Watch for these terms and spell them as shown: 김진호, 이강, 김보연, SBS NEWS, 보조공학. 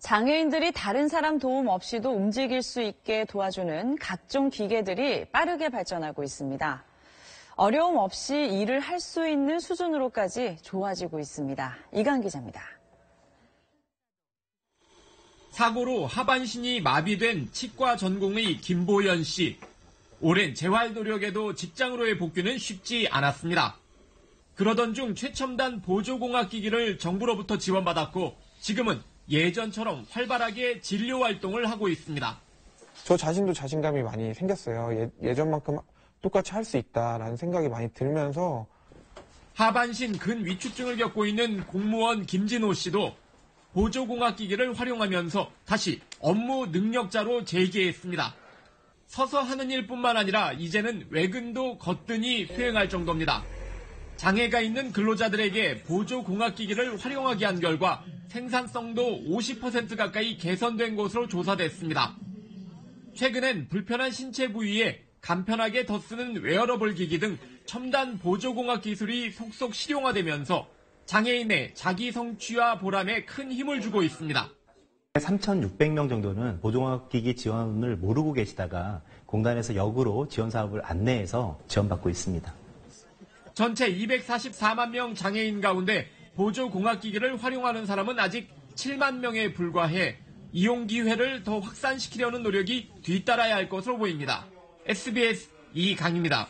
장애인들이 다른 사람 도움 없이도 움직일 수 있게 도와주는 각종 기계들이 빠르게 발전하고 있습니다. 어려움 없이 일을 할 수 있는 수준으로까지 좋아지고 있습니다. 이강 기자입니다. 사고로 하반신이 마비된 치과 전공의 김보연 씨. 오랜 재활 노력에도 직장으로의 복귀는 쉽지 않았습니다. 그러던 중 최첨단 보조공학기기를 정부로부터 지원받았고 지금은 예전처럼 활발하게 진료 활동을 하고 있습니다. 저 자신도 자신감이 많이 생겼어요. 예전만큼 똑같이 할 수 있다라는 생각이 많이 들면서. 하반신 근위축증을 겪고 있는 공무원 김진호 씨도 보조공학기기를 활용하면서 다시 업무 능력자로 재기했습니다. 서서 하는 일뿐만 아니라 이제는 외근도 거뜬히 수행할 정도입니다. 장애가 있는 근로자들에게 보조공학기기를 활용하게 한 결과 생산성도 50% 가까이 개선된 것으로 조사됐습니다. 최근엔 불편한 신체 부위에 간편하게 덧쓰는 웨어러블 기기 등 첨단 보조공학 기술이 속속 실용화되면서 장애인의 자기 성취와 보람에 큰 힘을 주고 있습니다. 3,600명 정도는 보조공학기기 지원을 모르고 계시다가 공단에서 역으로 지원 사업을 안내해서 지원받고 있습니다. 전체 244만 명 장애인 가운데 보조공학기기를 활용하는 사람은 아직 7만 명에 불과해 이용 기회를 더 확산시키려는 노력이 뒤따라야 할 것으로 보입니다. SBS 이강입니다.